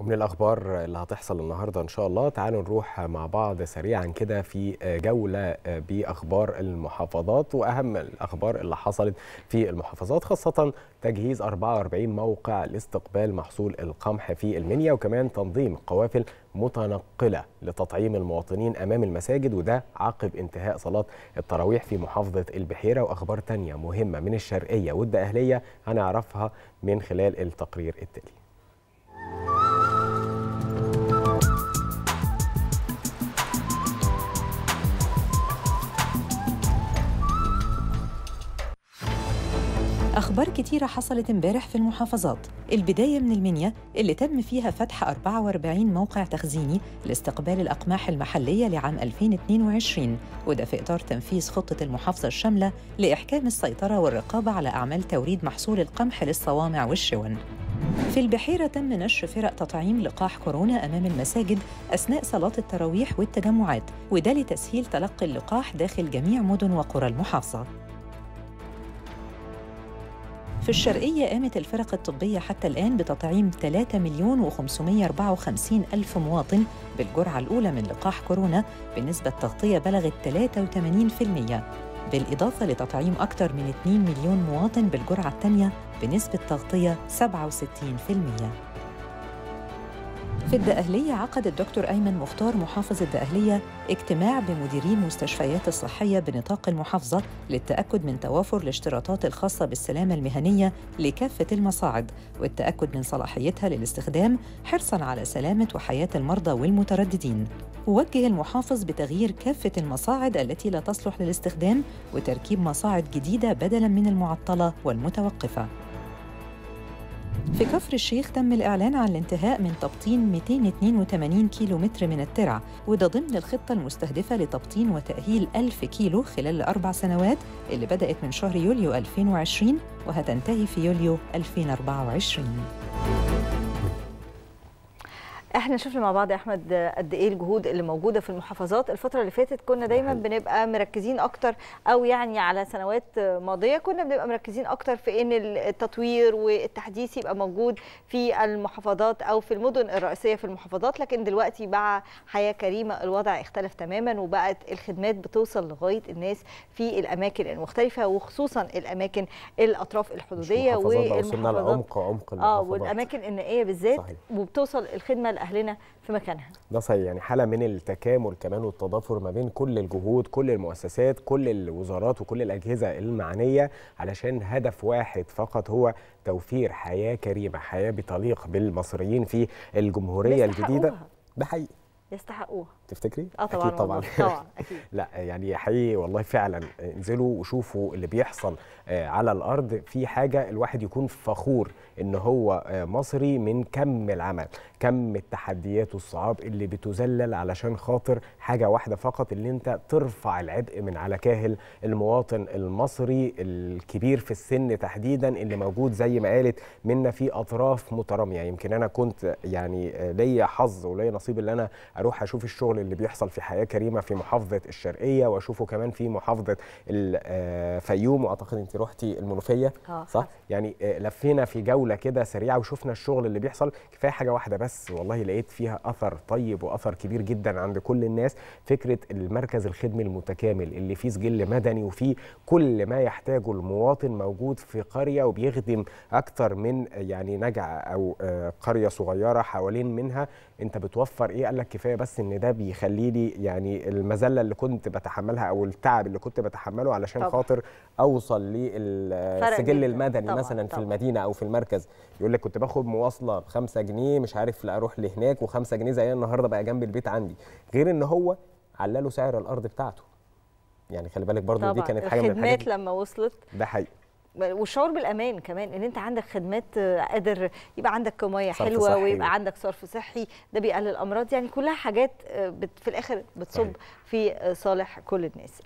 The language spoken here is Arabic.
ومن الأخبار اللي هتحصل النهاردة إن شاء الله تعالوا نروح مع بعض سريعا كده في جولة بأخبار المحافظات وأهم الأخبار اللي حصلت في المحافظات، خاصة تجهيز 44 موقع لاستقبال محصول القمح في المنيا، وكمان تنظيم قوافل متنقلة لتطعيم المواطنين أمام المساجد، وده عقب انتهاء صلاة التراويح في محافظة البحيرة. وأخبار تانية مهمة من الشرقية والدقهلية هنعرفها من خلال التقرير التالي. أخبار كتيرة حصلت امبارح في المحافظات. البداية من المنيا اللي تم فيها فتح 44 موقع تخزيني لاستقبال الأقماح المحلية لعام 2022، وده في إطار تنفيذ خطة المحافظة الشاملة لإحكام السيطرة والرقابة على أعمال توريد محصول القمح للصوامع والشون. في البحيرة تم نشر فرق تطعيم لقاح كورونا أمام المساجد أثناء صلاة التراويح والتجمعات، وده لتسهيل تلقي اللقاح داخل جميع مدن وقرى المحافظة. في الشرقية قامت الفرق الطبية حتى الآن بتطعيم 3,554,000 مواطن بالجرعة الأولى من لقاح كورونا، بنسبة تغطية بلغت 83%، بالإضافة لتطعيم أكثر من 2 مليون مواطن بالجرعة الثانية بنسبة تغطية 67%. في الدقهلية عقد الدكتور أيمن مختار محافظ الدقهلية اجتماع بمديري المستشفيات الصحية بنطاق المحافظة للتأكد من توافر الاشتراطات الخاصة بالسلامة المهنية لكافة المصاعد والتأكد من صلاحيتها للاستخدام، حرصاً على سلامة وحياة المرضى والمترددين. ووجه المحافظ بتغيير كافة المصاعد التي لا تصلح للاستخدام وتركيب مصاعد جديدة بدلاً من المعطلة والمتوقفة. في كفر الشيخ تم الإعلان عن الانتهاء من تبطين 282 كيلومتر من الترع، وده ضمن الخطة المستهدفة لتبطين وتأهيل 1000 كيلو خلال 4 سنوات اللي بدأت من شهر يوليو 2020 وهتنتهي في يوليو 2024. احنا شفنا مع بعض يا احمد قد ايه الجهود اللي موجوده في المحافظات الفتره اللي فاتت. كنا دايما بنبقى مركزين اكتر، او يعني على سنوات ماضيه كنا بنبقى مركزين اكتر في ان التطوير والتحديث يبقى موجود في المحافظات او في المدن الرئيسيه في المحافظات، لكن دلوقتي مع حياه كريمه الوضع اختلف تماما، وبقت الخدمات بتوصل لغايه الناس في الاماكن المختلفه، وخصوصا الاماكن الاطراف الحدوديه والمحافظات والاماكن النائيه بالذات، وبتوصل الخدمه أهلنا في مكانها. ده صحيح، يعني حالة من التكامل كمان والتضافر ما بين كل الجهود، كل المؤسسات، كل الوزارات وكل الأجهزة المعنية، علشان هدف واحد فقط هو توفير حياة كريمة، حياة بتليق بالمصريين في الجمهورية الجديدة. ده حقيقي يستحقوها تفتكري؟ طبعا أكيد طبعا طبعا أكيد. لا يعني حقيقي والله فعلا، انزلوا وشوفوا اللي بيحصل على الأرض، في حاجة الواحد يكون فخور إن هو مصري من كم العمل، كم التحديات والصعاب اللي بتذلل علشان خاطر حاجة واحدة فقط، اللي أنت ترفع العبء من على كاهل المواطن المصري الكبير في السن تحديدا، اللي موجود زي ما قالت منا في أطراف مترامية. يمكن أنا كنت يعني ليا حظ وليا نصيب اللي أنا أروح أشوف الشغل اللي بيحصل في حياة كريمة في محافظة الشرقية، واشوفه كمان في محافظة الفيوم، واعتقد انت روحتي المنوفية صح؟ يعني لفينا في جولة كده سريعة وشفنا الشغل اللي بيحصل. كفاية حاجة واحدة بس والله لقيت فيها أثر طيب وأثر كبير جدا عند كل الناس، فكرة المركز الخدمي المتكامل اللي فيه سجل مدني وفيه كل ما يحتاجه المواطن موجود في قرية، وبيخدم أكتر من يعني نجع أو قرية صغيرة حوالين منها. أنت بتوفر إيه؟ قال لك كفاية بس إن ده بيخلي لي يعني المذله اللي كنت بتحملها او التعب اللي كنت بتحمله علشان طبعا. خاطر اوصل للسجل المدني طبعا. مثلا طبعا. في المدينه او في المركز يقول لك كنت باخد مواصله ب5 جنيه مش عارف لا اروح لهناك، و5 جنيه زي النهارده بقى جنب البيت عندي، غير ان هو علّله سعر الارض بتاعته. يعني خلي بالك برضو طبعا. دي كانت حاجه من الحاجات لما وصلت ده حقيقي، والشعور بالامان كمان ان انت عندك خدمات، قادر يبقى عندك ميه حلوه ويبقى عندك صرف صحي، ده بيقلل الامراض. يعني كلها حاجات في الاخر بتصب في صالح كل الناس.